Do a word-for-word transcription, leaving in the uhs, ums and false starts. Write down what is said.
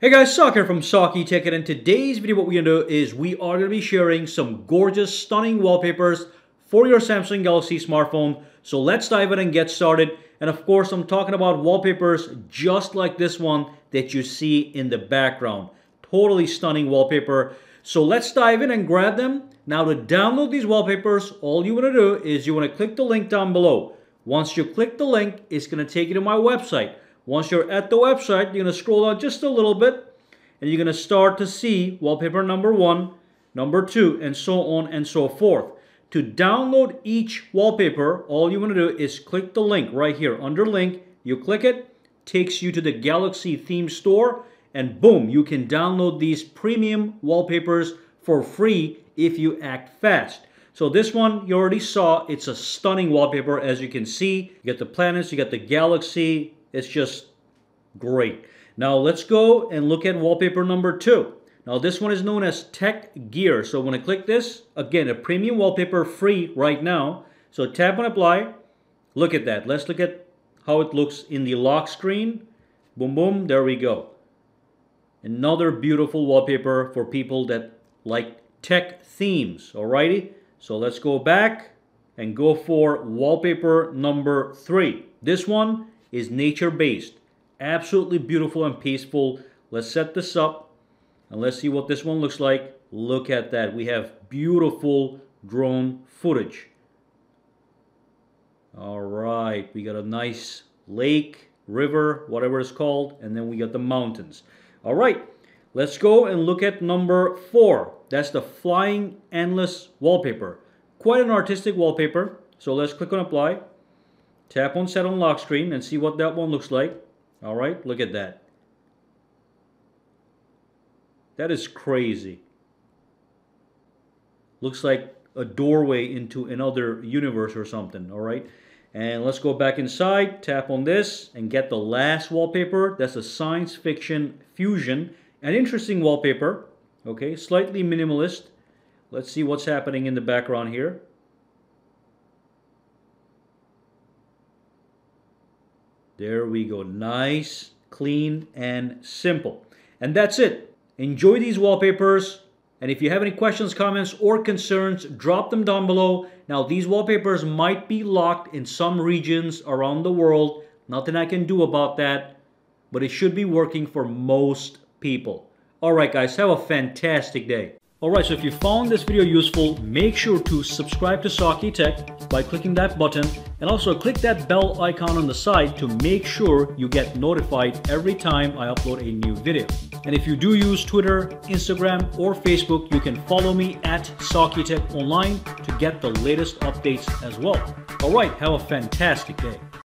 Hey guys, Sak here from Sakitech, and in today's video what we're going to do is we are going to be sharing some gorgeous, stunning wallpapers for your Samsung Galaxy smartphone. So let's dive in and get started. And of course, I'm talking about wallpapers just like this one that you see in the background. Totally stunning wallpaper. So let's dive in and grab them. Now to download these wallpapers, all you want to do is you want to click the link down below. Once you click the link, it's going to take you to my website. Once you're at the website, you're going to scroll down just a little bit and you're going to start to see wallpaper number one, number two, and so on and so forth. To download each wallpaper, all you want to do is click the link right here. Under link, you click it, takes you to the Galaxy theme store, and boom, you can download these premium wallpapers for free if you act fast. So this one you already saw, it's a stunning wallpaper as you can see. You got the planets, you got the galaxy. It's just great. Now let's go and look at wallpaper number two. Now this one is known as Tech Gear. So when I click this, again, a premium wallpaper free right now. So tap on apply. Look at that. Let's look at how it looks in the lock screen. Boom, boom. There we go. Another beautiful wallpaper for people that like tech themes. Alrighty. So let's go back and go for wallpaper number three. This one is nature-based. Absolutely beautiful and peaceful. Let's set this up and let's see what this one looks like. Look at that. We have beautiful drone footage. All right. We got a nice lake, river, whatever it's called. And then we got the mountains. All right. Let's go and look at number four. That's the Flying Endless Wallpaper. Quite an artistic wallpaper. So let's click on apply. Tap on set on lock screen and see what that one looks like. All right, look at that. That is crazy. Looks like a doorway into another universe or something, all right? And let's go back inside, tap on this, and get the last wallpaper. That's a science fiction fusion. An interesting wallpaper, okay? Slightly minimalist. Let's see what's happening in the background here. There we go. Nice, clean, and simple. And that's it. Enjoy these wallpapers. And if you have any questions, comments, or concerns, drop them down below. Now, these wallpapers might be locked in some regions around the world. Nothing I can do about that. But it should be working for most people. All right, guys. Have a fantastic day. All right. So if you found this video useful, make sure to subscribe to Sakitech by clicking that button. And also click that bell icon on the side to make sure you get notified every time I upload a new video. And if you do use Twitter, Instagram, or Facebook, you can follow me at Sakitech Online to get the latest updates as well. All right, have a fantastic day.